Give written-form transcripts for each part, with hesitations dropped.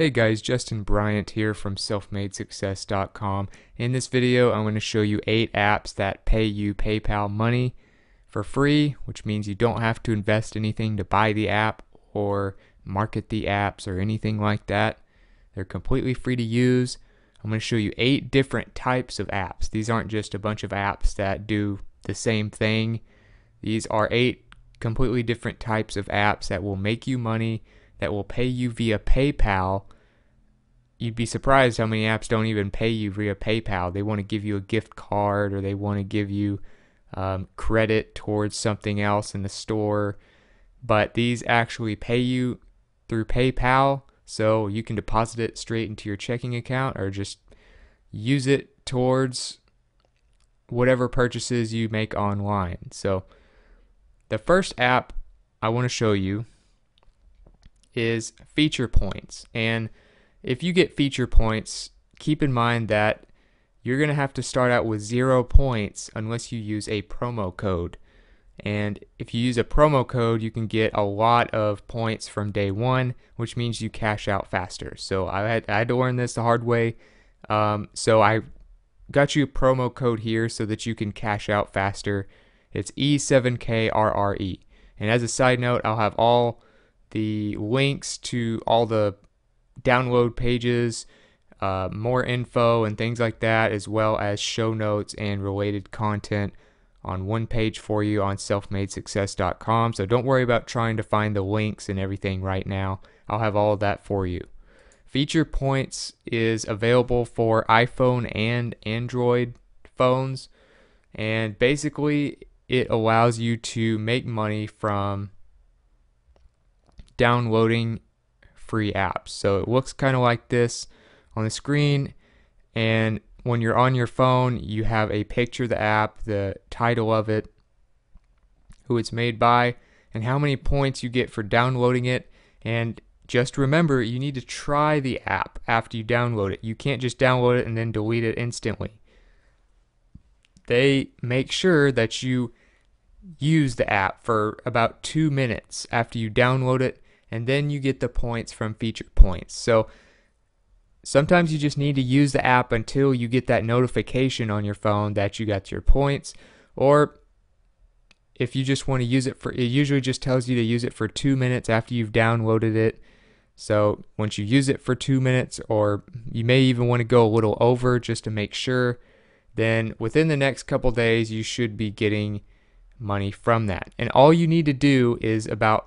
Hey guys, Justin Bryant here from selfmadesuccess.com. In this video, I'm going to show you 8 apps that pay you PayPal money for free, which means you don't have to invest anything to buy the app or market the apps or anything like that. They're completely free to use. I'm going to show you 8 different types of apps. These aren't just a bunch of apps that do the same thing. These are 8 completely different types of apps that will make you money, that will pay you via PayPal. You'd be surprised how many apps don't even pay you via PayPal. They want to give you a gift card, or they want to give you credit towards something else in the store. But these actually pay you through PayPal, so you can deposit it straight into your checking account or just use it towards whatever purchases you make online. So the first app I want to show you is Feature Points. And if you get Feature Points, keep in mind that you're going to have to start out with 0 points unless you use a promo code. And if you use a promo code, you can get a lot of points from day one, which means you cash out faster. So I had to learn this the hard way. So I got you a promo code here so that you can cash out faster. It's E7KRRE. And as a side note, I'll have all the links to all the download pages, more info and things like that, as well as show notes and related content on one page for you on selfmadesuccess.com. So don't worry about trying to find the links and everything right now. I'll have all of that for you. Feature Points is available for iPhone and Android phones, and basically it allows you to make money from downloading free apps. So it looks kind of like this on the screen, and when you're on your phone you have a picture of the app, the title of it, who it's made by, and how many points you get for downloading it. And just remember, you need to try the app after you download it. You can't just download it and then delete it instantly. They make sure that you use the app for about 2 minutes after you download it, and then you get the points from Feature Points. So sometimes you just need to use the app until you get that notification on your phone that you got your points. Or if you just want to use it for, it usually just tells you to use it for 2 minutes after you've downloaded it. So once you use it for 2 minutes, or you may even want to go a little over just to make sure, then within the next couple days you should be getting money from that. And all you need to do is about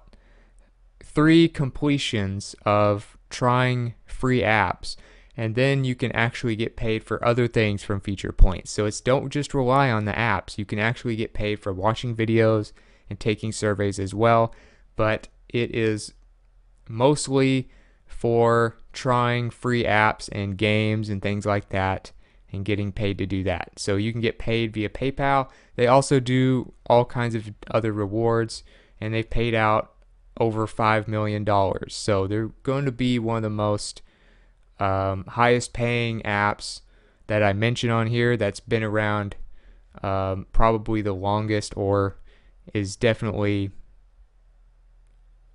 3 completions of trying free apps, and then you can actually get paid for other things from Feature Points. So it's don't just rely on the apps. You can actually get paid for watching videos and taking surveys as well, but it is mostly for trying free apps and games and things like that, and getting paid to do that. So you can get paid via PayPal. They also do all kinds of other rewards, and they've paid out over $5 million. So they're going to be one of the most highest paying apps that I mention on here that's been around probably the longest, or is definitely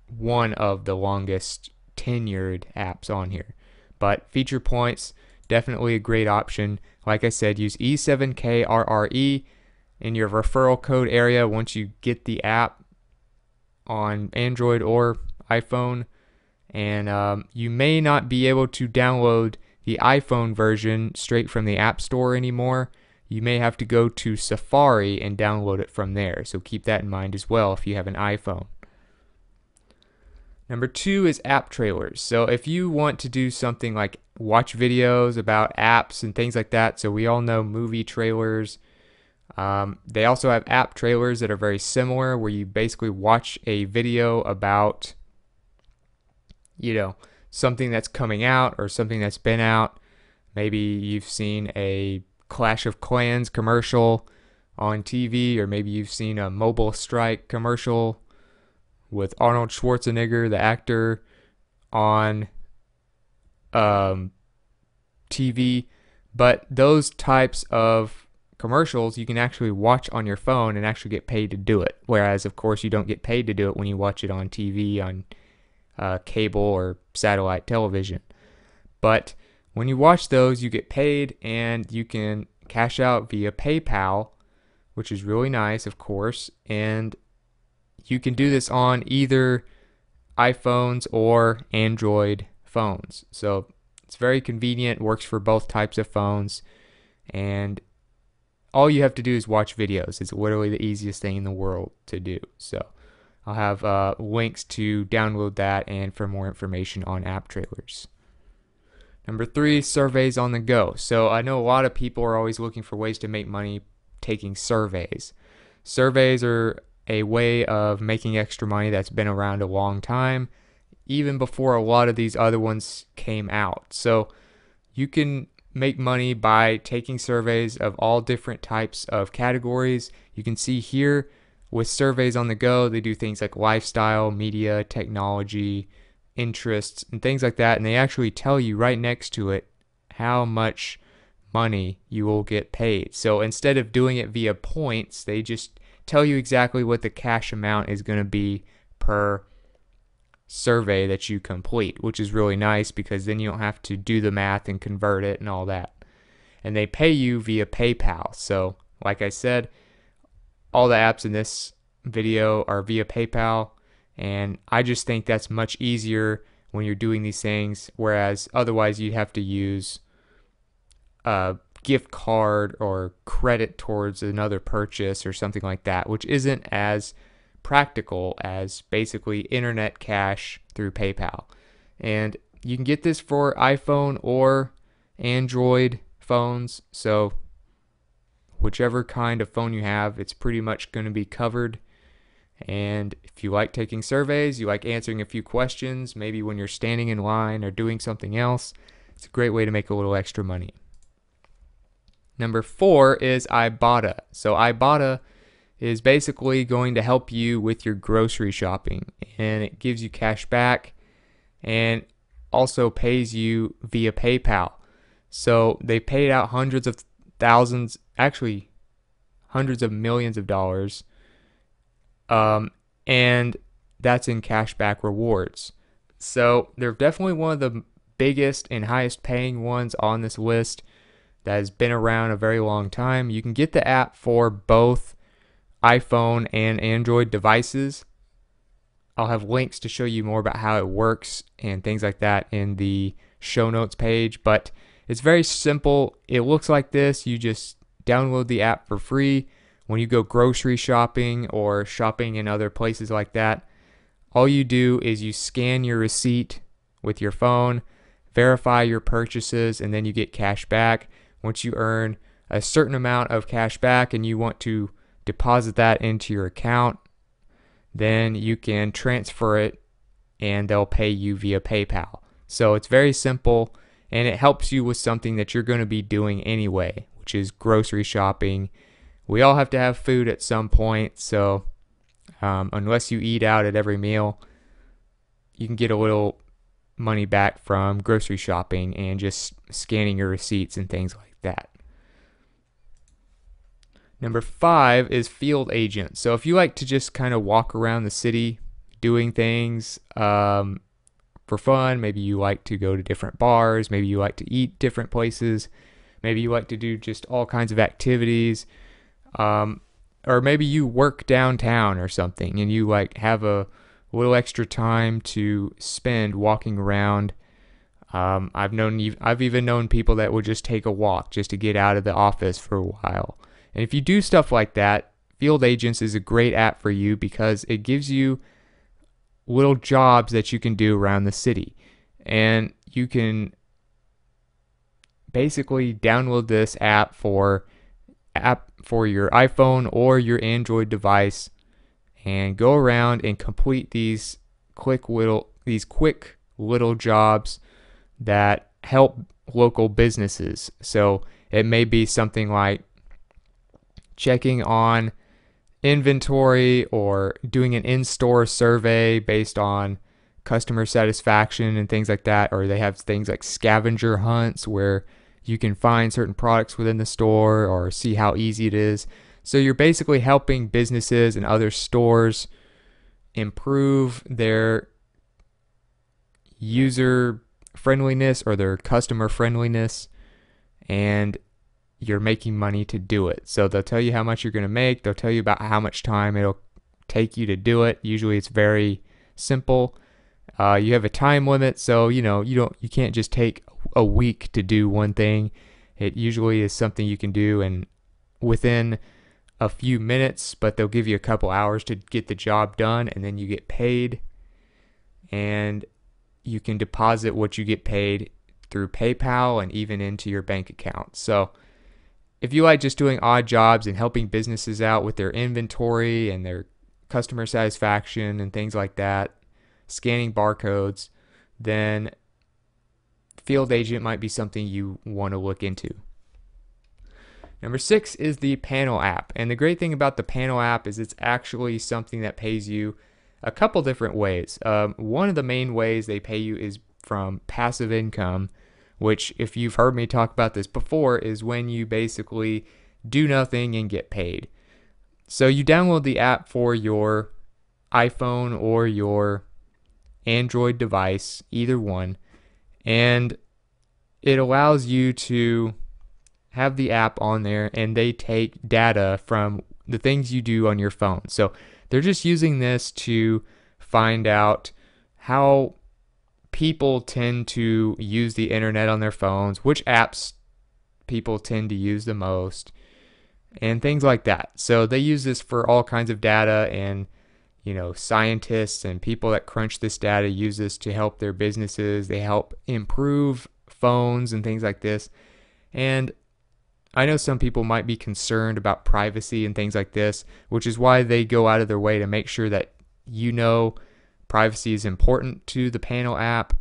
one of the longest tenured apps on here. But Feature Points, definitely a great option. Like I said, use E7KRRE in your referral code area once you get the app on Android or iPhone. And you may not be able to download the iPhone version straight from the App Store anymore. You may have to go to Safari and download it from there. So keep that in mind as well if you have an iPhone. Number 2 is App Trailers. So if you want to do something like watch videos about apps and things like that, so we all know movie trailers. They also have app trailers that are very similar, where you basically watch a video about, you know, something that's coming out or something that's been out. Maybe you've seen a Clash of Clans commercial on TV, or maybe you've seen a Mobile Strike commercial with Arnold Schwarzenegger, the actor, on TV. But those types of commercials you can actually watch on your phone and actually get paid to do it. Whereas, of course, you don't get paid to do it when you watch it on TV, on cable or satellite television. But when you watch those, you get paid and you can cash out via PayPal, which is really nice, of course. And you can do this on either iPhones or Android phones. So it's very convenient, works for both types of phones. And all you have to do is watch videos. It's literally the easiest thing in the world to do. So I'll have links to download that and for more information on App Trailers. Number three, surveys on the go. So I know a lot of people are always looking for ways to make money taking surveys. Surveys are a way of making extra money that's been around a long time, even before a lot of these other ones came out. So you can make money by taking surveys of all different types of categories. You can see here with surveys on the go, they do things like lifestyle, media, technology, interests, and things like that, and they actually tell you right next to it how much money you will get paid. So instead of doing it via points, they just tell you exactly what the cash amount is going to be per survey that you complete, which is really nice because then you don't have to do the math and convert it and all that. And they pay you via PayPal. So like I said, all the apps in this video are via PayPal, and I just think that's much easier when you're doing these things, whereas otherwise you'd have to use a gift card or credit towards another purchase or something like that, which isn't as practical as basically internet cash through PayPal. And you can get this for iPhone or Android phones, so whichever kind of phone you have, it's pretty much going to be covered. And if you like taking surveys, you like answering a few questions, maybe when you're standing in line or doing something else, it's a great way to make a little extra money. Number four is Ibotta. So Ibotta is basically going to help you with your grocery shopping, and it gives you cash back and also pays you via PayPal. So they paid out hundreds of thousands, actually hundreds of millions of dollars, and that's in cash back rewards. So they're definitely one of the biggest and highest paying ones on this list that has been around a very long time. You can get the app for both iPhone and Android devices. I'll have links to show you more about how it works and things like that in the show notes page, but it's very simple. It looks like this. You just download the app for free. When you go grocery shopping or shopping in other places like that, all you do is you scan your receipt with your phone, verify your purchases, and then you get cash back. Once you earn a certain amount of cash back and you want to deposit that into your account, then you can transfer it and they'll pay you via PayPal. So it's very simple, and it helps you with something that you're going to be doing anyway, which is grocery shopping. We all have to have food at some point, so unless you eat out at every meal, you can get a little money back from grocery shopping and just scanning your receipts and things like that. Number five is Field Agent. So if you like to just kind of walk around the city doing things for fun, maybe you like to go to different bars, maybe you like to eat different places, maybe you like to do just all kinds of activities, or maybe you work downtown or something and you like have a little extra time to spend walking around. I've even known people that would just take a walk just to get out of the office for a while. And if you do stuff like that, Field Agents is a great app for you because it gives you little jobs that you can do around the city. And you can basically download this app for your iPhone or your Android device and go around and complete these quick little jobs that help local businesses. So it may be something like checking on inventory or doing an in-store survey based on customer satisfaction and things like that, or they have things like scavenger hunts where you can find certain products within the store or see how easy it is. So you're basically helping businesses and other stores improve their user friendliness or their customer friendliness, and you're making money to do it. So they'll tell you how much you're going to make. They'll tell you about how much time it'll take you to do it. Usually it's very simple. You have a time limit, so you can't just take a week to do one thing. It usually is something you can do and within a few minutes, but they'll give you a couple hours to get the job done, and then you get paid, and you can deposit what you get paid through PayPal and even into your bank account. So if you like just doing odd jobs and helping businesses out with their inventory and their customer satisfaction and things like that, scanning barcodes, then Field Agent might be something you want to look into. Number 6 is the Panel app. And the great thing about the Panel app is it's actually something that pays you a couple different ways. One of the main ways they pay you is from passive income, which, if you've heard me talk about this before, is when you basically do nothing and get paid. So you download the app for your iPhone or your Android device, either one, and it allows you to have the app on there, and they take data from the things you do on your phone. So they're just using this to find out how people tend to use the internet on their phones, which apps people tend to use the most, and things like that. So they use this for all kinds of data, and scientists and people that crunch this data use this to help their businesses. They help improve phones and things like this. And I know some people might be concerned about privacy and things like this, which is why they go out of their way to make sure that privacy is important to the Panel app,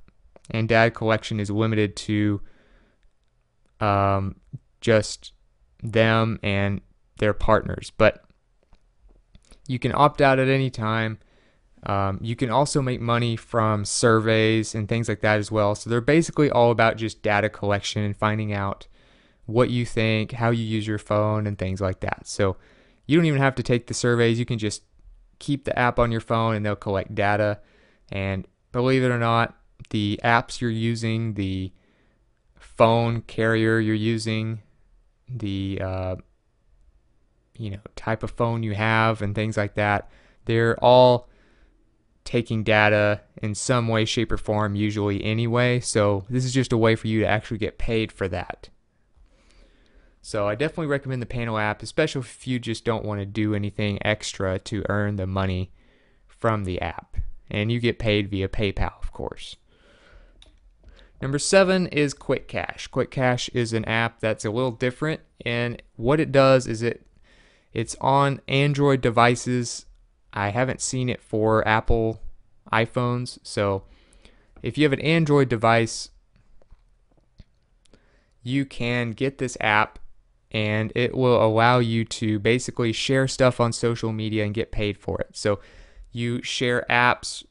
and data collection is limited to just them and their partners. But you can opt out at any time. You can also make money from surveys and things like that as well. So they're basically all about just data collection and finding out what you think, how you use your phone, and things like that. So you don't even have to take the surveys. You can just keep the app on your phone and they'll collect data. And believe it or not, the apps you're using, the phone carrier you're using, the type of phone you have, and things like that, they're all taking data in some way, shape, or form, usually anyway. So this is just a way for you to actually get paid for that. So I definitely recommend the Panel app, especially if you just don't want to do anything extra to earn the money from the app. And you get paid via PayPal, of course. Number 7 is Quick Cash. Quick Cash is an app that's a little different, and what it does is it's on Android devices. I haven't seen it for Apple iPhones. So if you have an Android device, you can get this app, and it will allow you to basically share stuff on social media and get paid for it. So you share apps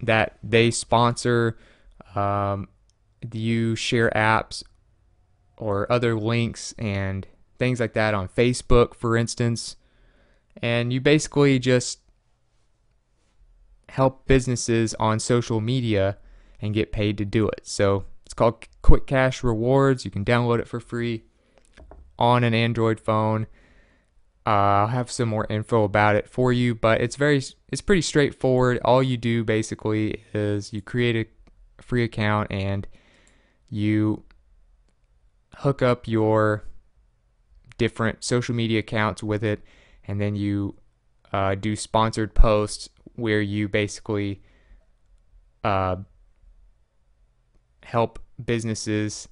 that they sponsor, you share apps or other links and things like that on Facebook, for instance, and you basically just help businesses on social media and get paid to do it. So it's called Quick Cash Rewards. You can download it for free on an Android phone. I'll have some more info about it for you, but it's pretty straightforward. All you do basically is you create a free account and you hook up your different social media accounts with it, and then you do sponsored posts where you basically help businesses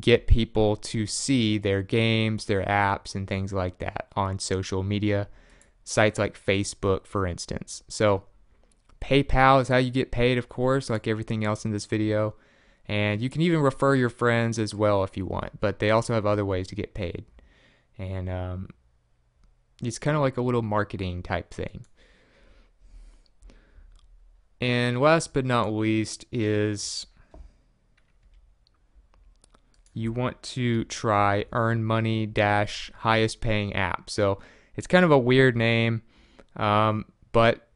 get people to see their games, their apps, and things like that on social media sites like Facebook, for instance. So PayPal is how you get paid, of course, like everything else in this video, and you can even refer your friends as well if you want, but they also have other ways to get paid. And it's kind of like a little marketing type thing. And last but not least is you want to try Earn Money Dash Highest Paying App. So it's kind of a weird name, but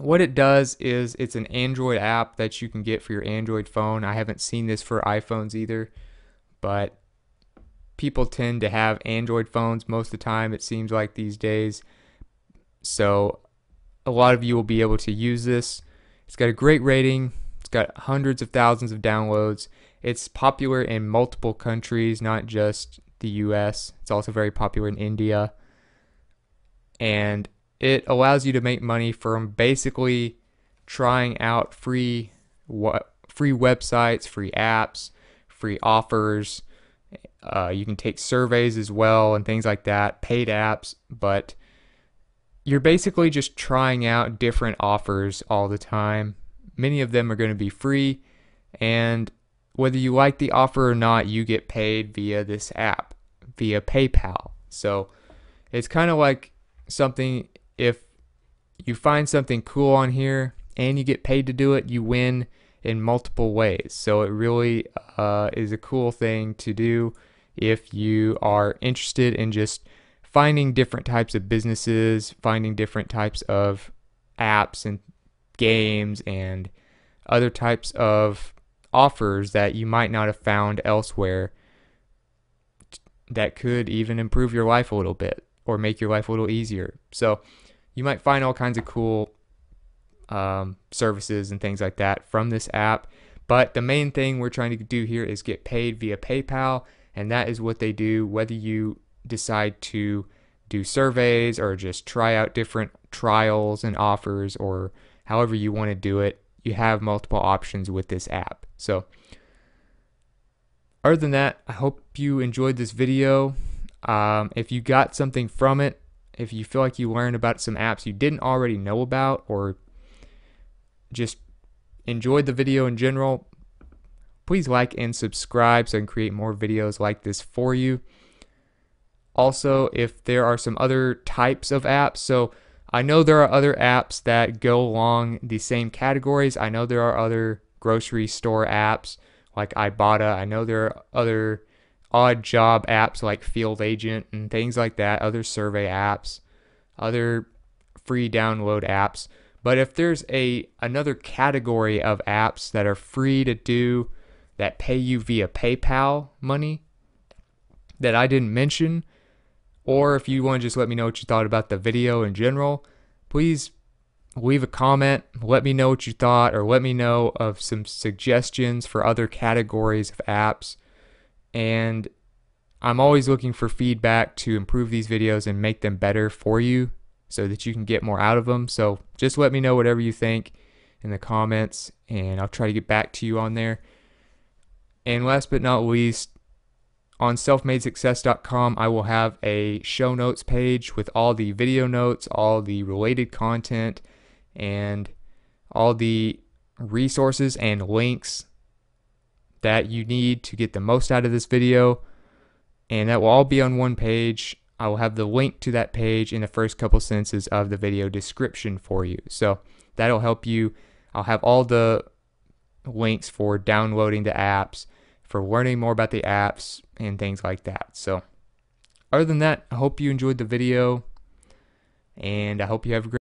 What it does is it's an Android app that you can get for your Android phone. I haven't seen this for iPhones either, but people tend to have Android phones most of the time, it seems like, these days. So a lot of you will be able to use this. It's got a great rating. It's got hundreds of thousands of downloads. It's popular in multiple countries, not just the US. It's also very popular in India. And it allows you to make money from basically trying out free websites, free apps, free offers. You can take surveys as well and things like that, paid apps, but you're basically just trying out different offers all the time. Many of them are going to be free, and whether you like the offer or not, you get paid via this app, via PayPal. So it's kind of like something, if you find something cool on here and you get paid to do it, you win in multiple ways. So it really is a cool thing to do if you are interested in just finding different types of businesses, finding different types of apps and games and other types of offers that you might not have found elsewhere that could even improve your life a little bit or make your life a little easier. So you might find all kinds of cool services and things like that from this app, but the main thing we're trying to do here is get paid via PayPal, and that is what they do whether you decide to do surveys or just try out different trials and offers, or however you want to do it. You have multiple options with this app. So other than that, I hope you enjoyed this video. If you got something from it, if you feel like you learned about some apps you didn't already know about, or just enjoyed the video in general, please like and subscribe so I can create more videos like this for you. Also, if there are some other types of apps, so I know there are other apps that go along the same categories. I know there are other grocery store apps like Ibotta. I know there are other odd job apps like Field Agent and things like that, other survey apps, other free download apps. But if there's another category of apps that are free to do that pay you via PayPal money that I didn't mention, or if you want to just let me know what you thought about the video in general, please leave a comment, let me know what you thought, or let me know of some suggestions for other categories of apps. And I'm always looking for feedback to improve these videos and make them better for you so that you can get more out of them. So just let me know whatever you think in the comments, and I'll try to get back to you on there. And last but not least, on selfmadesuccess.com, I will have a show notes page with all the video notes, all the related content, and all the resources and links that you need to get the most out of this video. And that will all be on one page. I will have the link to that page in the first couple sentences of the video description for you. So that'll help you. I'll have all the links for downloading the apps, for learning more about the apps and things like that. So other than that, I hope you enjoyed the video, and I hope you have a great day.